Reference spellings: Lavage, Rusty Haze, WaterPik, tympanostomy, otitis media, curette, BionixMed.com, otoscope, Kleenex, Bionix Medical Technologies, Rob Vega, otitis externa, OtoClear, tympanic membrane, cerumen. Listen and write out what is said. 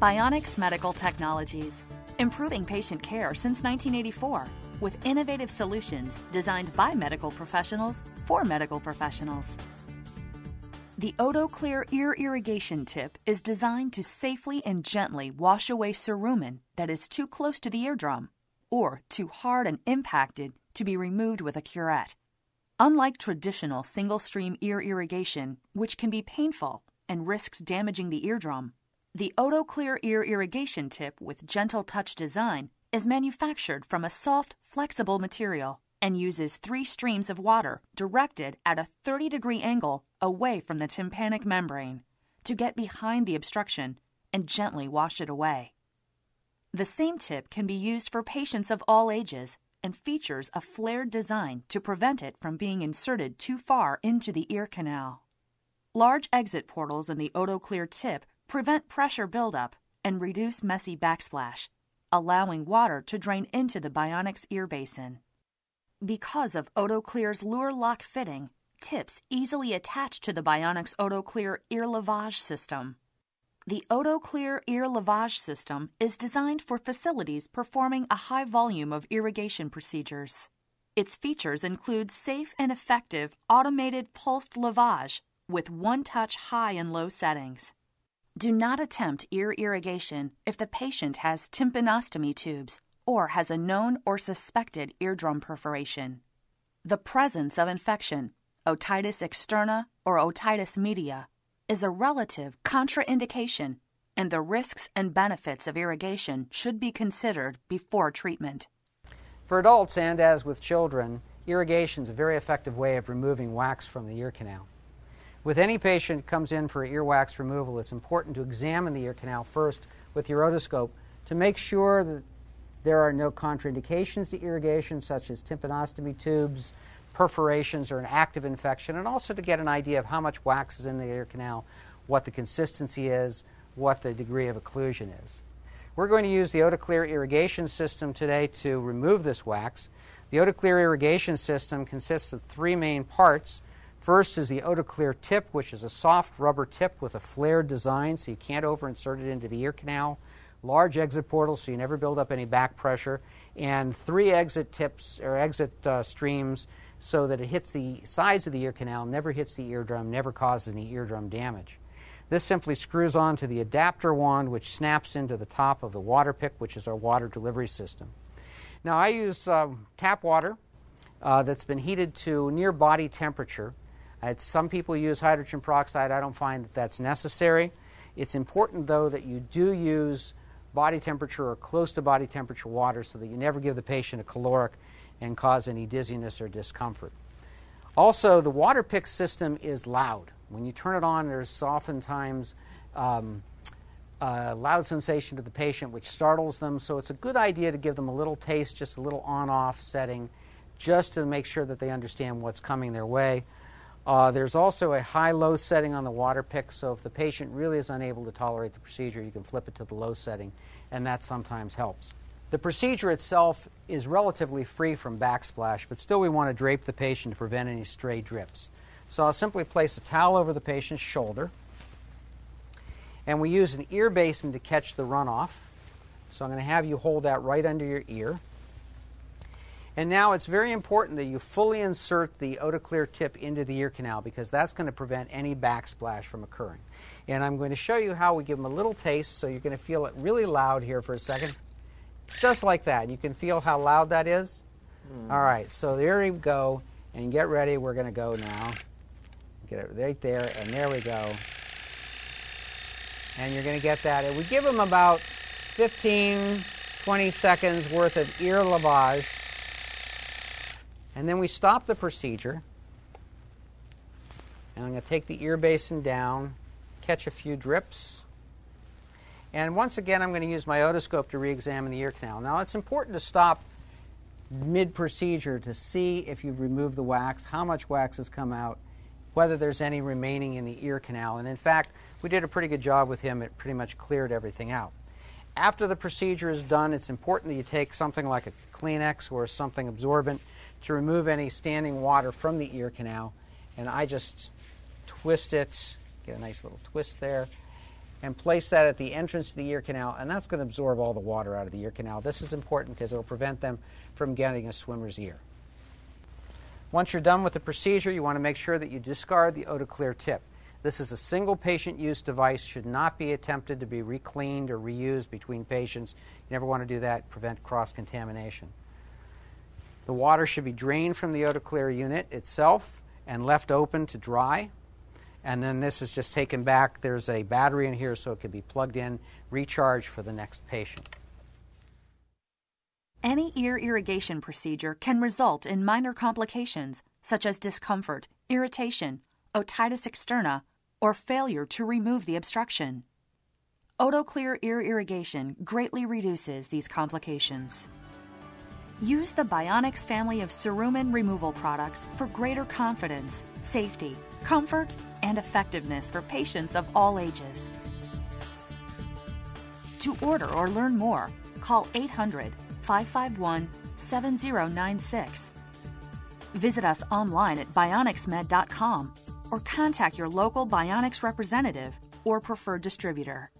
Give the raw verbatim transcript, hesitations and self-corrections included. Bionix Medical Technologies, improving patient care since nineteen eighty-four with innovative solutions designed by medical professionals for medical professionals. The OtoClear ear irrigation tip is designed to safely and gently wash away cerumen that is too close to the eardrum or too hard and impacted to be removed with a curette. Unlike traditional single-stream ear irrigation, which can be painful and risks damaging the eardrum, the OtoClear ear irrigation tip with gentle touch design is manufactured from a soft, flexible material and uses three streams of water directed at a thirty degree angle away from the tympanic membrane to get behind the obstruction and gently wash it away. The same tip can be used for patients of all ages and features a flared design to prevent it from being inserted too far into the ear canal. Large exit portals in the OtoClear tip prevent pressure buildup and reduce messy backsplash, allowing water to drain into the Bionix ear basin. Because of OtoClear's lure lock fitting, tips easily attach to the Bionix OtoClear ear lavage system. The OtoClear ear lavage system is designed for facilities performing a high volume of irrigation procedures. Its features include safe and effective automated pulsed lavage with one-touch high and low settings. Do not attempt ear irrigation if the patient has tympanostomy tubes or has a known or suspected eardrum perforation. The presence of infection, otitis externa or otitis media, is a relative contraindication, and the risks and benefits of irrigation should be considered before treatment. For adults, and as with children, irrigation is a very effective way of removing wax from the ear canal. With any patient who comes in for ear wax removal, it's important to examine the ear canal first with your otoscope to make sure that there are no contraindications to irrigation, such as tympanostomy tubes, perforations, or an active infection, and also to get an idea of how much wax is in the ear canal, what the consistency is, what the degree of occlusion is. We're going to use the OtoClear irrigation system today to remove this wax. The OtoClear irrigation system consists of three main parts. First is the OtoClear tip, which is a soft rubber tip with a flared design, so you can't overinsert it into the ear canal. Large exit portals, so you never build up any back pressure, and three exit tips or exit uh, streams so that it hits the sides of the ear canal, never hits the eardrum, never causes any eardrum damage. This simply screws onto the adapter wand, which snaps into the top of the WaterPik, which is our water delivery system. Now, I use um, tap water uh, that's been heated to near body temperature. Uh, some people use hydrogen peroxide. I don't find that that's necessary. It's important, though, that you do use body temperature or close to body temperature water so that you never give the patient a caloric and cause any dizziness or discomfort. Also, the WaterPik system is loud. When you turn it on, there's oftentimes um, a loud sensation to the patient which startles them, so it's a good idea to give them a little taste, just a little on-off setting, just to make sure that they understand what's coming their way. Uh, there's also a high-low setting on the WaterPik, so if the patient really is unable to tolerate the procedure, you can flip it to the low setting, and that sometimes helps. The procedure itself is relatively free from backsplash, but still we want to drape the patient to prevent any stray drips. So I'll simply place a towel over the patient's shoulder, and we use an ear basin to catch the runoff. So I'm going to have you hold that right under your ear. And now it's very important that you fully insert the OtoClear tip into the ear canal, because that's going to prevent any backsplash from occurring. And I'm going to show you how we give them a little taste, so you're going to feel it really loud here for a second. Just like that. You can feel how loud that is. Mm. All right, so there we go. And get ready. We're going to go now. Get it right there, and there we go. And you're going to get that. And we give them about fifteen, twenty seconds worth of ear lavage. And then we stop the procedure, and I'm going to take the ear basin down, catch a few drips, and once again I'm going to use my otoscope to re-examine the ear canal. Now, it's important to stop mid-procedure to see if you've removed the wax, how much wax has come out, whether there's any remaining in the ear canal, and in fact we did a pretty good job with him. It pretty much cleared everything out. After the procedure is done, it's important that you take something like a Kleenex or something absorbent to remove any standing water from the ear canal. And I just twist it, get a nice little twist there, and place that at the entrance to the ear canal, and that's going to absorb all the water out of the ear canal. This is important because it will prevent them from getting a swimmer's ear. Once you're done with the procedure, you want to make sure that you discard the OtoClear tip. This is a single patient use device, should not be attempted to be recleaned or reused between patients. You never want to do that, prevent cross-contamination. The water should be drained from the OtoClear unit itself and left open to dry. And then this is just taken back. There's a battery in here so it can be plugged in, recharged for the next patient. Any ear irrigation procedure can result in minor complications such as discomfort, irritation, otitis externa, or failure to remove the obstruction. OtoClear ear irrigation greatly reduces these complications. Use the Bionix family of cerumen removal products for greater confidence, safety, comfort, and effectiveness for patients of all ages. To order or learn more, call eight hundred, five five one, seven zero nine six. Visit us online at Bionix Med dot com or contact your local Bionix representative or preferred distributor.